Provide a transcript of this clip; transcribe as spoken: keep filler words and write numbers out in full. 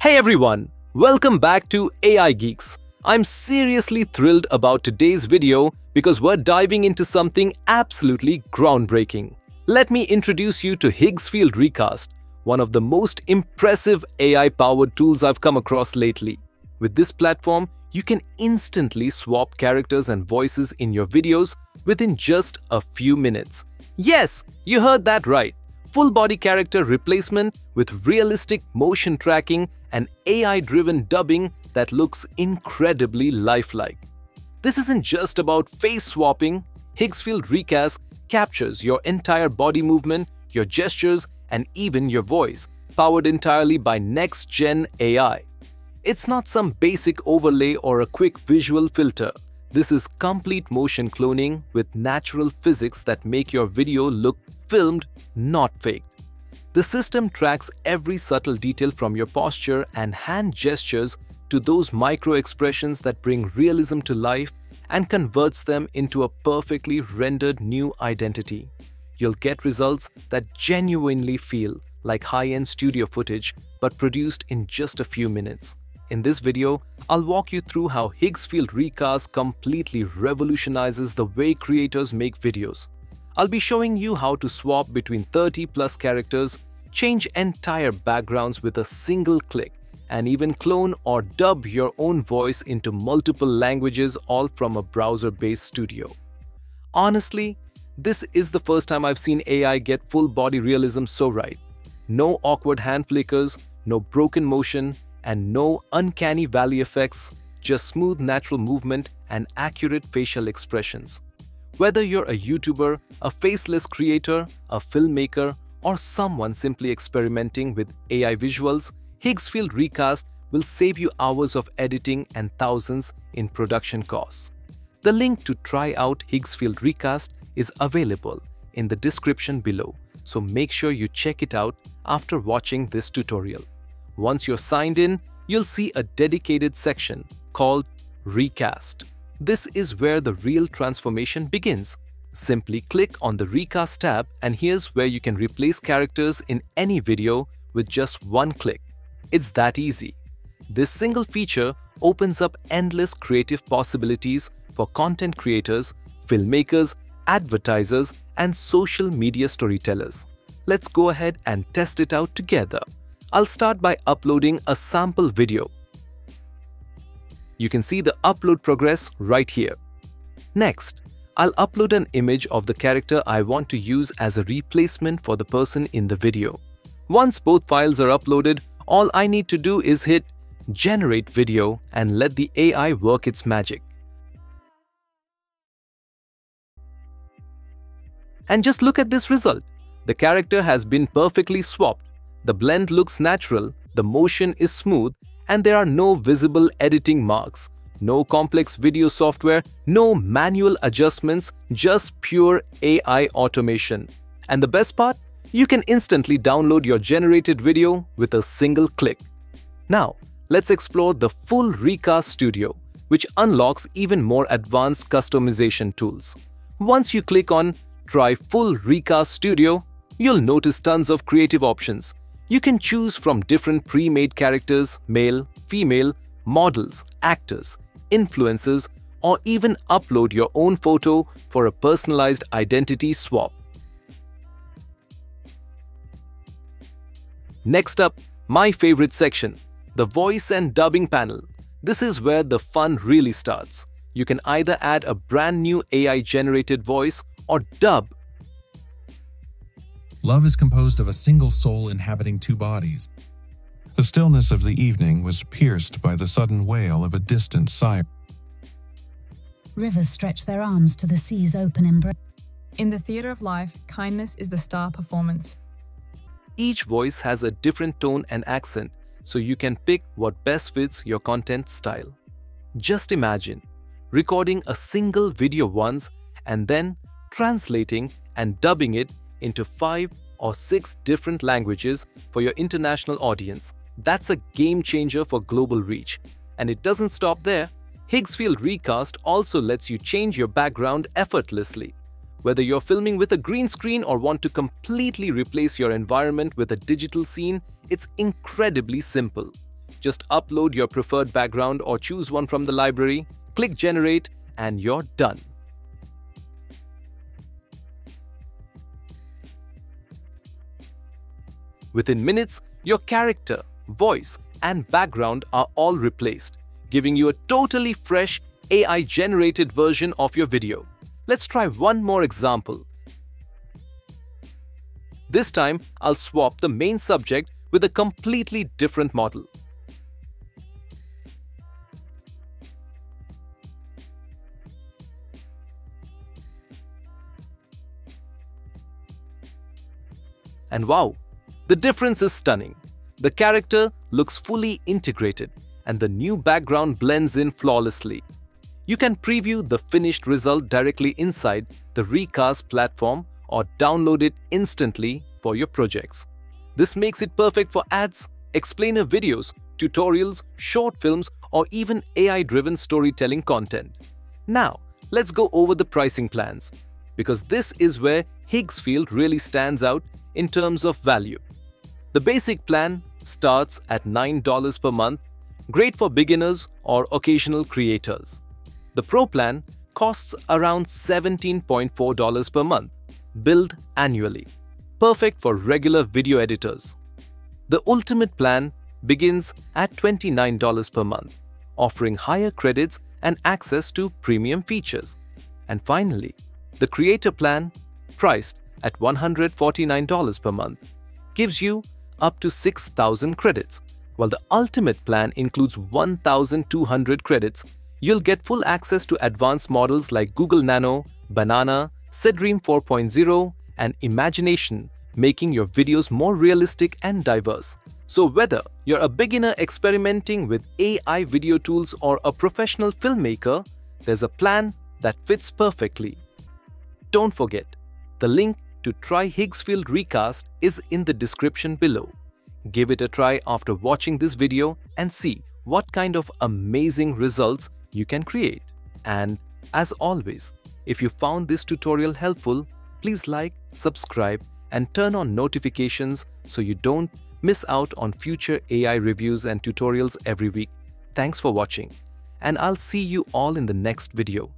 Hey everyone, welcome back to A I Geeks. I'm seriously thrilled about today's video because we're diving into something absolutely groundbreaking. Let me introduce you to Higgsfield Recast, one of the most impressive A I-powered tools I've come across lately. With this platform, you can instantly swap characters and voices in your videos within just a few minutes. Yes, you heard that right. Full-body character replacement with realistic motion tracking and A I-driven dubbing that looks incredibly lifelike. This isn't just about face swapping. Higgsfield Recast captures your entire body movement, your gestures, and even your voice, powered entirely by next-gen A I. It's not some basic overlay or a quick visual filter. This is complete motion cloning with natural physics that make your video look filmed, not faked. The system tracks every subtle detail from your posture and hand gestures to those micro-expressions that bring realism to life and converts them into a perfectly rendered new identity. You'll get results that genuinely feel like high-end studio footage but produced in just a few minutes. In this video, I'll walk you through how Higgsfield Recast completely revolutionizes the way creators make videos. I'll be showing you how to swap between thirty plus characters, change entire backgrounds with a single click, and even clone or dub your own voice into multiple languages, all from a browser-based studio. Honestly, this is the first time I've seen A I get full-body realism so right. No awkward hand flickers, no broken motion, and no uncanny valley effects, just smooth natural movement and accurate facial expressions. Whether you're a YouTuber, a faceless creator, a filmmaker, or someone simply experimenting with A I visuals, Higgsfield Recast will save you hours of editing and thousands in production costs. The link to try out Higgsfield Recast is available in the description below, so make sure you check it out after watching this tutorial. Once you're signed in, you'll see a dedicated section called Recast. This is where the real transformation begins. Simply click on the Recast tab, and here's where you can replace characters in any video with just one click. It's that easy. This single feature opens up endless creative possibilities for content creators, filmmakers, advertisers, and social media storytellers. Let's go ahead and test it out together. I'll start by uploading a sample video. You can see the upload progress right here. Next, I'll upload an image of the character I want to use as a replacement for the person in the video. Once both files are uploaded, all I need to do is hit Generate Video and let the A I work its magic. And just look at this result. The character has been perfectly swapped. The blend looks natural, the motion is smooth, and there are no visible editing marks, no complex video software, no manual adjustments, just pure A I automation. And the best part? You can instantly download your generated video with a single click. Now, let's explore the full Recast Studio, which unlocks even more advanced customization tools. Once you click on Try Full Recast Studio, you'll notice tons of creative options. You can choose from different pre-made characters, male, female, models, actors, influencers, or even upload your own photo for a personalized identity swap. Next up, my favorite section, the voice and dubbing panel. This is where the fun really starts. You can either add a brand new A I-generated voice or dub. Love is composed of a single soul inhabiting two bodies. The stillness of the evening was pierced by the sudden wail of a distant siren. Rivers stretch their arms to the sea's open embrace. In the theater of life, kindness is the star performance. Each voice has a different tone and accent, so you can pick what best fits your content style. Just imagine recording a single video once and then translating and dubbing it into five or six different languages for your international audience. That's a game changer for global reach. And it doesn't stop there. Higgsfield Recast also lets you change your background effortlessly. Whether you're filming with a green screen or want to completely replace your environment with a digital scene, it's incredibly simple. Just upload your preferred background or choose one from the library, click Generate, and you're done. Within minutes, your character, voice, and background are all replaced, giving you a totally fresh A I-generated version of your video. Let's try one more example. This time, I'll swap the main subject with a completely different model. And wow, the difference is stunning. The character looks fully integrated, and the new background blends in flawlessly. You can preview the finished result directly inside the Recast platform or download it instantly for your projects. This makes it perfect for ads, explainer videos, tutorials, short films, or even A I-driven storytelling content. Now, let's go over the pricing plans, because this is where Higgsfield really stands out in terms of value. The basic plan starts at nine dollars per month, great for beginners or occasional creators. The Pro plan costs around seventeen point four dollars per month, billed annually, perfect for regular video editors. The Ultimate plan begins at twenty-nine dollars per month, offering higher credits and access to premium features. And finally, the Creator plan, priced at one hundred forty-nine dollars per month, gives you up to six thousand credits, while the Ultimate plan includes one thousand two hundred credits. You'll get full access to advanced models like Google Nano, Banana, Seedream four point oh, and Imagination, making your videos more realistic and diverse. So whether you're a beginner experimenting with A I video tools or a professional filmmaker, there's a plan that fits perfectly. Don't forget, the link to try Higgsfield Recast is in the description below. Give it a try after watching this video and see what kind of amazing results you can create. And as always, if you found this tutorial helpful, please like, subscribe, and turn on notifications so you don't miss out on future A I reviews and tutorials every week. Thanks for watching, and I'll see you all in the next video.